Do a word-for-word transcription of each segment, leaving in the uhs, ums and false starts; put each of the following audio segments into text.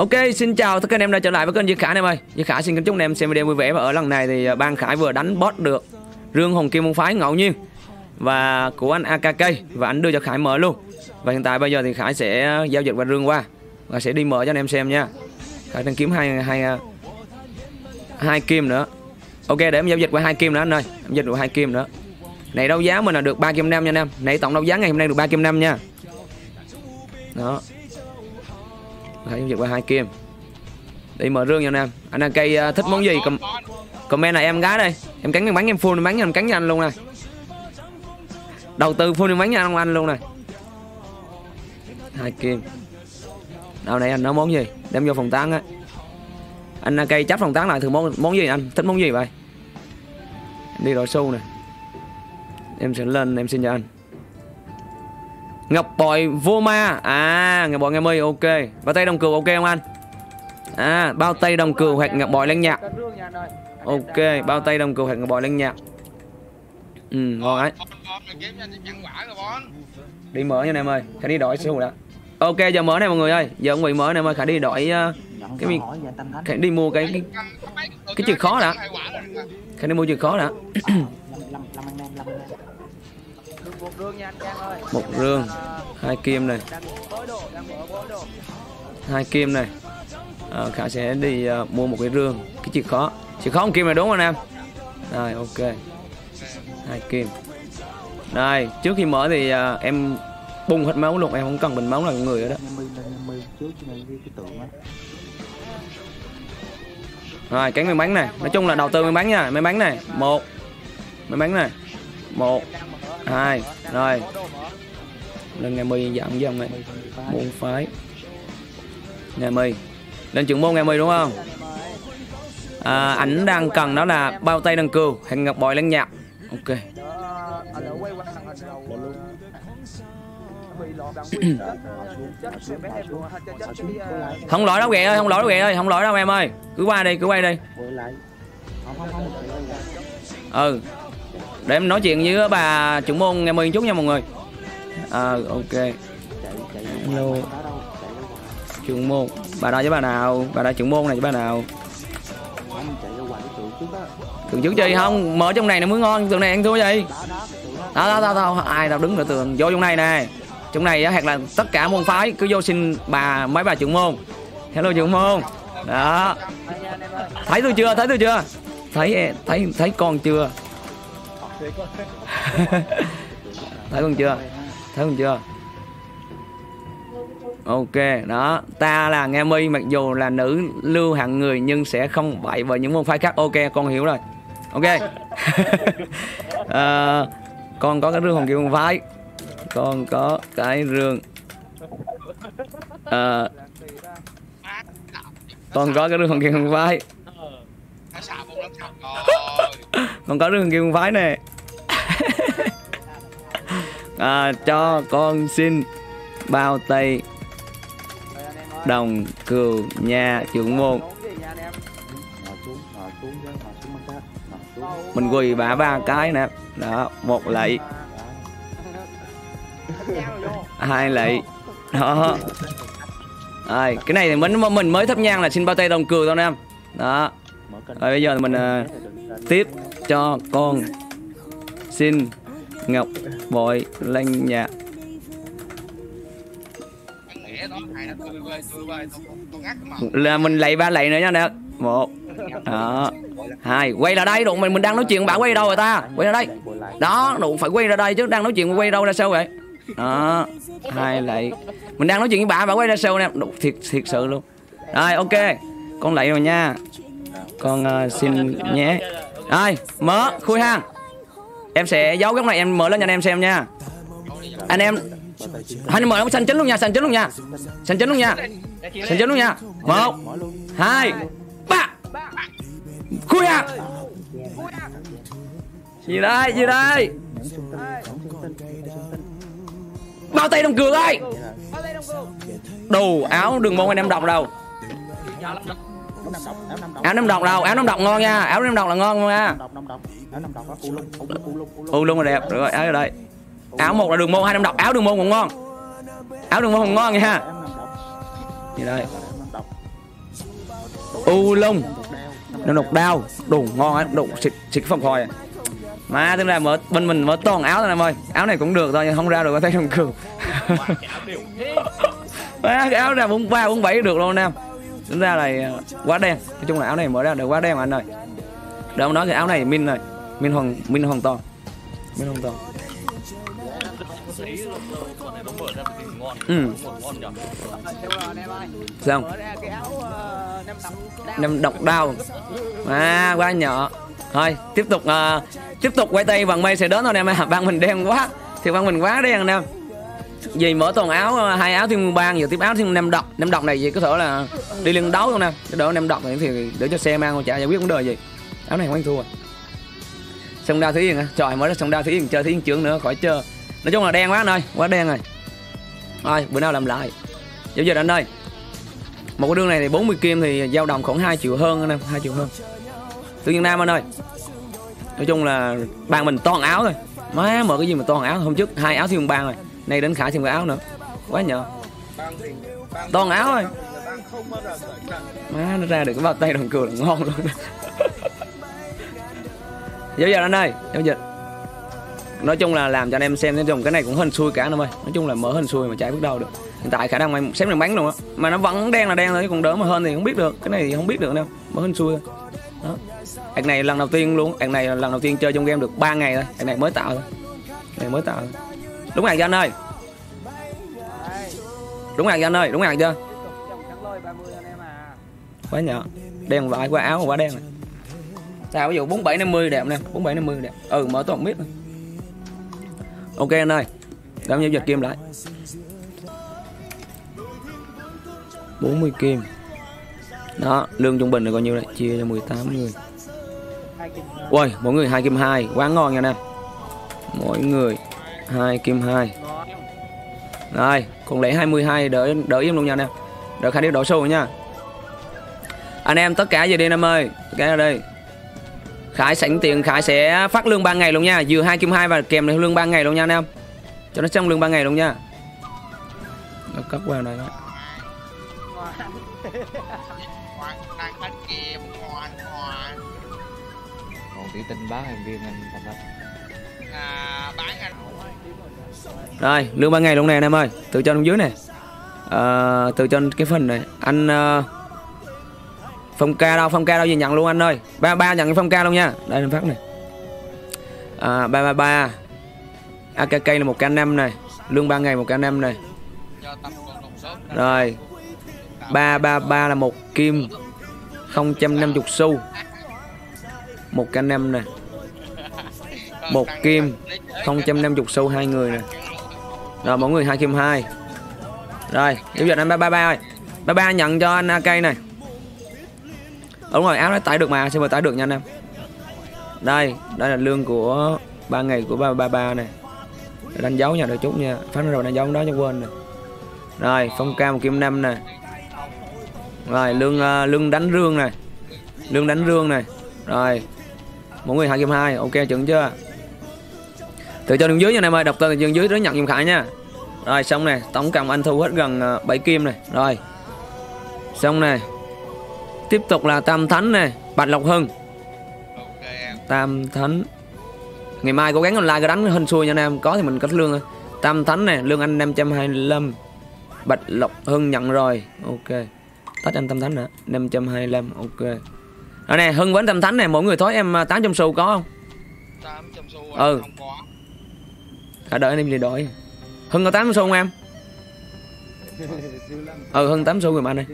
Ok, xin chào tất cả anh em đã trở lại với kênh Duy Khải em ơi. Duy Khải xin kính chúc anh em xem video vui vẻ. Và ở lần này thì ban Khải vừa đánh boss được Rương Hoàng Kim Môn Phái ngẫu nhiên và của anh a ca ca, và anh đưa cho Khải mở luôn. Và hiện tại bây giờ thì Khải sẽ giao dịch và Rương qua và sẽ đi mở cho anh em xem nha. Khải đang kiếm hai hai hai kim nữa. Ok, để em giao dịch qua hai kim nữa anh ơi. Em dịch được hai kim nữa. Này đấu giá mình là được ba kim năm nha anh em. Này tổng đấu giá ngày hôm nay được ba kim năm nha. Đó. Khải giao dịch qua hai kim. Đi mở Rương nha anh em. Anh ăn cây thích món gì Com comment là em gái đây. Em cắn em bắn em full bắn em cắn cho anh luôn này. Đầu tư full bắn cho anh luôn này. Hai kim. Đâu này anh nói món gì? Đem vô phòng tán á. Anh ăn cây chấp phòng tán lại thử món món gì anh? Thích món gì vậy? Đi đổi xu này. Em sẽ lên em xin cho anh Ngọc Bội vô ma. À Ngọc Bội ngày ok. Và tay đồng cừu ok không anh? À bao tay đồng cừu hoặc Ngọc Bội lên nhạc. Ok, bao tay đồng cừu hoặc Ngọc Bội lên nhạc. Ừ ngon ấy. Đi mở nha em ơi. Khả đi đổi xíu đã. Ok giờ mở này mọi người ơi. Giờ ông bị mở này em ơi. Khả đi đổi cái mình Khả đi mua cái cái, cái chữ khó đã. Khả đi mua chữ khó đã. Một Rương, hai kim này, hai kim này. À, Khả sẽ đi uh, mua một cái Rương, cái chìa khó, chìa khó một kim này đúng không anh em? Rồi ok, hai kim. Đây trước khi mở thì uh, em bung hết máu luôn, em không cần bình máu là người đó. Rồi cái máy bắn này, nói chung là đầu tư máy bắn nha, máy bắn này, một, máy bắn này, một. Hai rồi lên ngày mười giảm với ông này môn phái ngày mười lên trưởng môn ngày mười đúng không? À, ảnh đang cần đó là bao tay đằng cừu hình Ngọc Bội lên nhạc. Ok không lỗi đâu ghẹ ơi, không lỗi đâu ghẹ ơi, không lỗi đâu em ơi, cứ qua đây cứ quay đây. Ừ để em nói chuyện với bà chủ môn ngày mười chút nha mọi người. À, ok. Hello. Chủ môn. Bà đó với bà nào? Bà đã chủ môn này với bà nào? Tưởng trước chơi không? Mở trong này nó mới ngon. Tưởng này ăn thua gì? Đó đó đó, đó. Ai tao đứng ở tường vô trong này nè. Trong này á hoặc là tất cả môn phái cứ vô xin bà mấy bà chủ môn. Hello chủ môn. Đó. Thấy tôi chưa? Thấy tôi chưa? Thấy thấy thấy con chưa? Thấy không chưa? Thấy không chưa? Ok đó. Ta là Nga Mi, mặc dù là nữ lưu hạng người nhưng sẽ không bậy với những môn phái khác. Ok con hiểu rồi. Ok. À, con có cái Rương Hoàng Kim Môn Phái. Con có cái Rương à, con có cái Rương Hoàng Kim Môn Phái. Con có Rương Hoàng Kim Môn Phái nè. À, cho con xin bao tay đồng cừu nhà trưởng môn. Mình quỳ bả ba cái nè. Đó, một lạy, hai lạy. Đó. Rồi, cái này thì mình mình mới thấp nhang là xin bao tay đồng cừu thôi em. Đó. Rồi bây giờ thì mình uh, tiếp cho con xin Ngọc Bội lên nhà. Là mình lạy ba lạy nữa nha nè. Một đó. Hai quay ra đây, đụng mình mình đang nói chuyện, bạn quay đâu rồi ta? Quay ra đây. Đó, đụng phải quay ra đây chứ, đang nói chuyện quay đâu ra sao vậy? Đó, hai lạy. Mình đang nói chuyện với bà, bà quay ra sao nè. Thiệt thiệt sự luôn. Rồi ok. Con lạy rồi nha. Con uh, xin nhé. Rồi, mở khui hang. Em sẽ giấu góc này, em mở lên cho anh em xem nha. Anh em hãy mở ông xanh chính luôn nha, xanh chính luôn nha. Xanh chính luôn nha. Xanh chính luôn nha. Một, hai, ba. Khui hang. Gì đây, gì đây? Bao tay đồng cừu đây. Đồ áo đừng mong anh em đọc đâu. Áo năm độc đâu, áo năm độc ngon nha, áo năm độc là ngon nha. U luôn là đẹp, được rồi, áo ở đây. Áo một là đường môn, hai năm độc, áo đường môn cũng ngon. Áo đường môn cũng ngon nha. Gì đây? U lông nó độc đao đủ ngon á, đủ xịt xịt phòng hồi à. Mà tức là mở bên mình mở toàn áo thôi em ơi, áo này cũng được thôi nhưng không ra được, thấy trong cường. Cái áo ra bốn ba bốn bảy được luôn em, tính ra là quá đen. Nói chung là áo này mở ra được quá đen mà anh ơi. Để ông nói cái áo này min rồi, min hoàng min hoàng to, min hoàng to. Ừ. Xong năm độc đao à, quá nhỏ. Thôi tiếp tục uh, tiếp tục quay tay bằng mây sẽ đến thôi em. Bạn mình đen quá thì bạn mình quá đen em, vì mở toàn áo hai áo thêm ban giờ tiếp áo thêm năm độc. Năm độc này thì có thể là đi liên đấu luôn nè, đỡ năm độc này thì để cho xe mang còn chả giải quyết vấn đề gì. Áo này không thua rồi. Sông Đao Thúy Yên, trời mới ra Sông Đao Thúy Yên chơi Thúy Yên trưởng nữa khỏi chơi. Nói chung là đen quá anh ơi, quá đen rồi. Rồi bữa nào làm lại. Dẫu giờ anh ơi, một cái đường này thì bốn mươi kim thì dao động khoảng hai triệu hơn anh em, hai triệu hơn. Tự nhiên Nam anh ơi. Nói chung là bàn mình toàn áo thôi. Má mở cái gì mà toàn áo, hôm trước hai áo thêm bàn rồi. Nay đến Khải thêm cái áo nữa. Quá nhờ. Toàn áo rồi. Má nó ra được cái bao tay đồng cừu là ngon luôn. Dẫu giờ anh ơi, dẫu giờ nói chung là làm cho anh em xem, nói chung cái này cũng hên xui cả năm ơi. Nói chung là mở hên xui mà chạy bước đầu được. Hiện tại khả năng mày xém là bắn luôn á, mà nó vẫn đen là đen thôi, còn đỡ mà hơn thì không biết được. Cái này thì không biết được đâu, mở hên xui thôi. Đó. Anh này lần đầu tiên luôn, anh này lần đầu tiên chơi trong game được ba ngày thôi, anh này mới tạo thôi. Này mới tạo. Thôi. Đúng hàng cho anh ơi. Đúng hàng cho anh ơi, đúng hàng chưa? Quá nhỏ. Đen vãi, quá áo quá đen này. Sao ví dụ bốn bảy năm mươi đẹp nè, bốn bảy năm mươi đẹp. Ừ mở toàn mít. Ok anh ơi, đóng giao dịch kim lại bốn mươi kim. Đó, lương trung bình là bao nhiêu đây? Chia cho mười tám người. Ôi, mỗi người hai kim hai, quá ngon nha anh em. Mỗi người hai kim hai. Rồi, còn lấy hai mươi hai đỡ đỡ im luôn nha anh em. Đỡ khả năng đổ xu nha. Anh em tất cả về đi anh em ơi, tất cả ra đây. Khải sẵn tiền Khải sẽ phát lương ba ngày luôn nha, vừa hai kim hai và kèm được lương ba ngày luôn nha anh em. Cho nó xong lương ba ngày luôn nha. Nó cất qua này. Còn tí tin báo em viên anh bán anh. Rồi, lương ba ngày luôn nè anh em ơi, từ trên dưới này. À, từ trên cái phần này, anh uh... Phong ca đâu, Phong ca đâu gì nhận luôn anh ơi. ba ba nhận Phong ca luôn nha. Đây anh phát này. À, ba ba ba. a ca ca là một k năm này, lương ba ngày một k năm này. Rồi. ba ba ba là một kim không trăm năm mươi xu. một k năm này. một kim không trăm năm mươi xu hai người này. Rồi mỗi người hai kim hai. Rồi, giúp giật anh ba ba ba ơi. ba ba nhận cho anh a ca này. Đúng rồi, áo nó tải được mà, xem mà tải được nha anh em. Đây, đây là lương của ba ngày của ba ba ba này. Để đánh dấu nha, đợi chút nha. Phát nó rồi đánh dấu đó cho quên nè. Rồi, Phong ca một kim năm này. Rồi, lương uh, lương đánh rương này. Lương đánh rương này. Rồi. Mỗi người hai kim hai, ok chuẩn chưa? Từ cho đường dưới nha anh em ơi, đọc từ đường dưới đó nhận giùm Khải nha. Rồi xong này, tổng cộng anh thu hết gần uh, bảy kim này. Rồi. Xong này. Tiếp tục là Tam Thánh này, Bạch Lộc Hưng. Tam Thánh. Ngày mai cố gắng online đánh hên xui nha anh em, có thì mình cất lương thôi. Tam Thánh này, lương anh năm trăm hai mươi lăm. Bạch Lộc Hưng nhận rồi, ok. Tách anh Tam Thánh hả? năm trăm hai mươi lăm, ok. Đó nè, Hưng với Tam Thánh này, mỗi người thối em tám trăm xu có không? tám trăm xu ừ. Không có. Cả đợi anh em gì đổi. Hưng có tám trăm xu không em? Ừ hơn tám xu rồi mà anh ơi.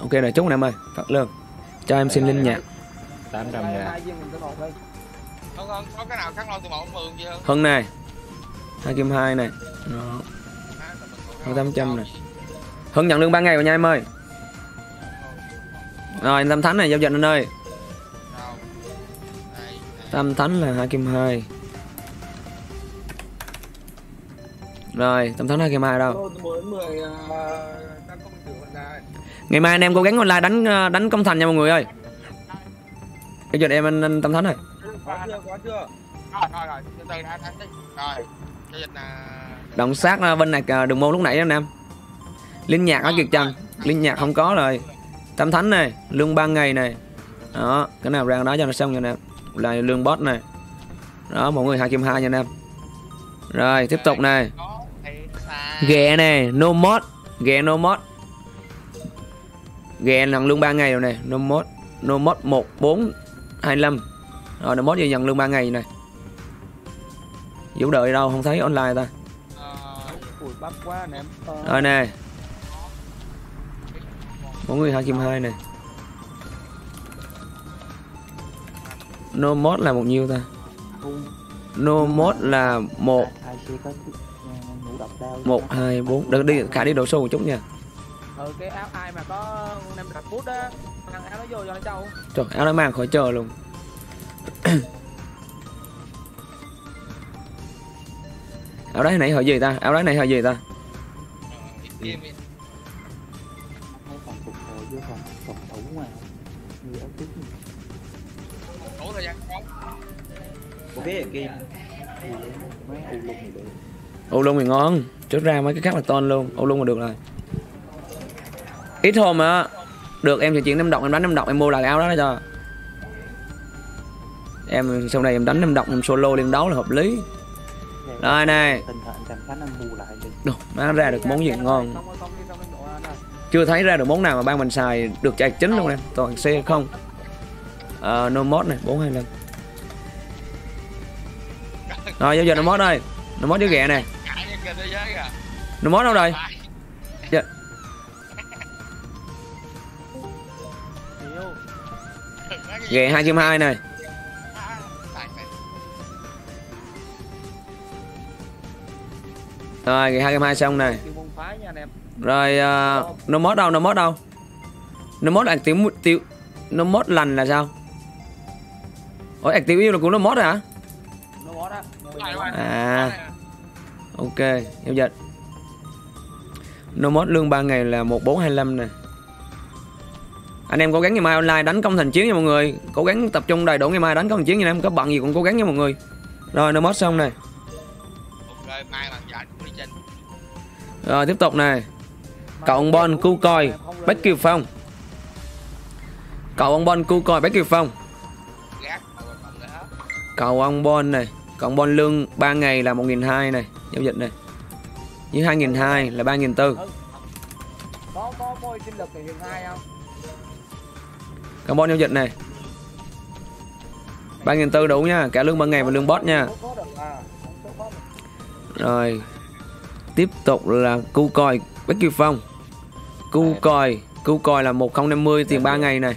Ok rồi chút em ơi, phát lương. Cho em xin linh nhạc. tám trăm ngàn. Hơn này. hai kim hai này. Hơn tám trăm này. Hơn nhận lương ba ngày rồi nha em ơi. Rồi anh Tam Thánh này giao dịch anh ơi. Tam Thánh là hai kim hai. Rồi, Tam Thánh hai kim hai đâu? Ngày mai anh em cố gắng online đánh đánh công thành nha mọi người ơi. Bây giờ em anh Tam Thánh này. Có chưa, có chưa. Rồi, rồi, rồi, từ từ đã, rồi. Giao dịch là Động sát bên này đường môn lúc nãy đó anh em. Linh nhạc ở Kiệt Trần, linh nhạc không có rồi. Tam Thánh này, lương ba ngày này. Đó, cái nào ra đó cho nó xong nha anh em. Là lương boss này. Đó, mọi người hai kim hai nha anh em. Rồi, tiếp tục này. Ghẹ này, No Mốt, ghẹ No Mốt. Ghẹ lần lương ba ngày rồi này, No Mốt, No Mốt một bốn hai lăm. Rồi No Mốt giờ nhận lương ba ngày này. Vũ đợi đâu không thấy online ta. Rồi nè. Mọi người hai kim hai này. No Mốt là một nhiêu ta? No Mốt là một một hai bốn. Đừng đi Khả đi đổ số một chút nha. Ừ, cái áo ai mà có năm mươi phút á, thằng áo nó vô cho nó trâu. Trời, áo nó mang khỏi chờ luôn. Áo đấy nãy hỏi gì ta? Áo đấy nãy hỏi gì ta? Ô lung thì ngon, trước ra mấy cái khác là ton luôn, ô lung là được rồi. Ít hôm mà được em thì chuyển năm độc, em đánh năm độc em mua lại áo đó, đó cho. Em sau này em đánh năm độc em solo liên đấu là hợp lý. Rồi này. Đồ, má ra được món gì ngon. Chưa thấy ra được món nào mà ban mình xài được chạy chính luôn em, toàn xe không. Ờ, No Mốt này, bốn hai lăm. Rồi giao giờ No Mốt đây. No Mốt dưới ghẹ này. No Mốt đâu rồi? Ghẹ hai kim hai này. Rồi ghẹ hai kim hai xong này. Rồi uh, No Mốt đâu? No Mốt đâu? No Mốt là tiểu tiểu No Mốt lành là sao? Ủa ạc tiểu yêu là cũng No Mốt hả? À ok, giao dịch No Mốt lương ba ngày là một bốn hai lăm nè. Anh em cố gắng ngày mai online đánh công thành chiến nha mọi người. Cố gắng tập trung đầy đủ ngày mai đánh công thành chiến nha em. Có bận gì cũng cố gắng nha mọi người. Rồi No Mốt xong này. Rồi tiếp tục này. Cầu Ông Bon, Cu Coi, Bách Kiều Phong. Cầu Ông Bon, Cu Coi, Bách Kiều Phong. Cầu Ông Bon này. Cầu Ông Bon lương ba ngày là một nghìn hai trăm này. Giao dịch này. Với hai nghìn hai trăm là ba nghìn bốn trăm. Có có có sinh lực thì hiện hai không? Cầu Ông Bon giao dịch này. ba nghìn bốn trăm đủ nha, cả lương ba ngày và lương boss nha. Rồi. Tiếp tục là Cu Coi, Bách Kiều Phong. Cu Coi, Cu Coi là một nghìn không trăm năm mươi tiền ba ngày này.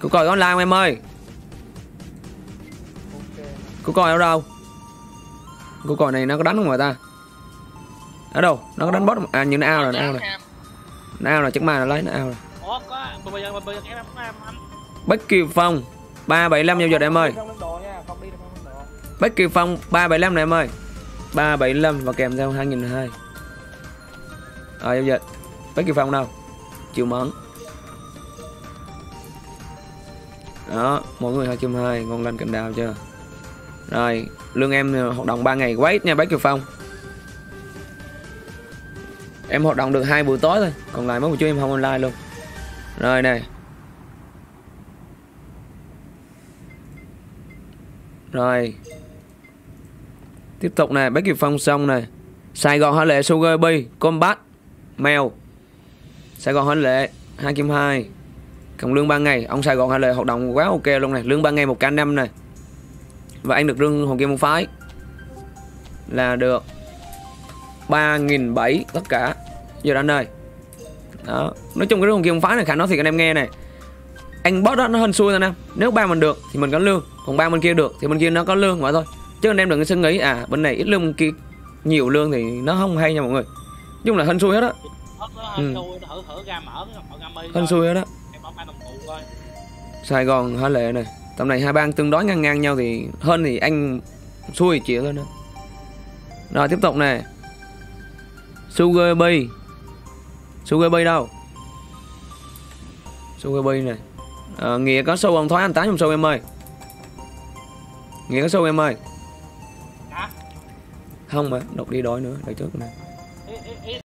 Cu Coi online không em ơi? Cu Coi ở đâu? Cu Coi này nó có đánh không mà ta? Ở đâu? Nó có đánh boss không? À như nó ao rồi, nó ao rồi. Nó ao rồi, chắc mai nó lấy, nó ao rồi. Bách Kiều Phong ba bảy lăm giao dịch em ơi. Bách Kiều Phong ba bảy lăm này em ơi. ba bảy lăm và kèm theo hai nghìn hai trăm. Rồi giao dịch. Bách Kiều Phong đâu? Chịu mẫn. Đó, mọi người hai hai, ngon lành cầm đào chưa? Rồi, lương em hoạt động ba ngày quá ít nha Bách Kiều Phong. Em hoạt động được hai buổi tối thôi, còn lại mấy buổi trưa em không online luôn. Rồi này. Rồi. Tiếp tục này, Bách Kiều Phong xong này. Sài Gòn Hải Lệ, Sugar B, Combat, Mèo. Sài Gòn Hải Lệ hai kim hai. Cộng lương ba ngày, ông Sài Gòn Hải Lệ hoạt động quá ok luôn này, lương ba ngày một k năm này. Và anh được Rương Hoàng Kim Môn Phái là được ba nghìn bảy trăm tất cả. Giờ anh ơi. Đó, nói chung cái Rương Hoàng Kim Môn Phái này khả nói thì anh em nghe này. Anh boss đó nó hên xui thôi nè. Nếu ba mình được thì mình có lương, còn ba bên kia được thì bên kia nó có lương vậy thôi. Chứ anh em đừng có suy nghĩ à bên này ít lương kia nhiều lương thì nó không hay nha mọi người. Nói chung là hên xui hết á. Ừ. Hên xui hết á. Sài Gòn Hải Lệ này. Tầm này hai bang tương đối ngang ngang nhau thì hơn thì anh xui chịu thôi nữa. Rồi tiếp tục này. Sugar B. Sugar B đâu? Sugar B này. À, Nghĩa có sâu ông thoái anh tám trong sâu em ơi. Nghĩa có sâu em ơi. Không mà, đọc đi đổi nữa, đợi trước nè.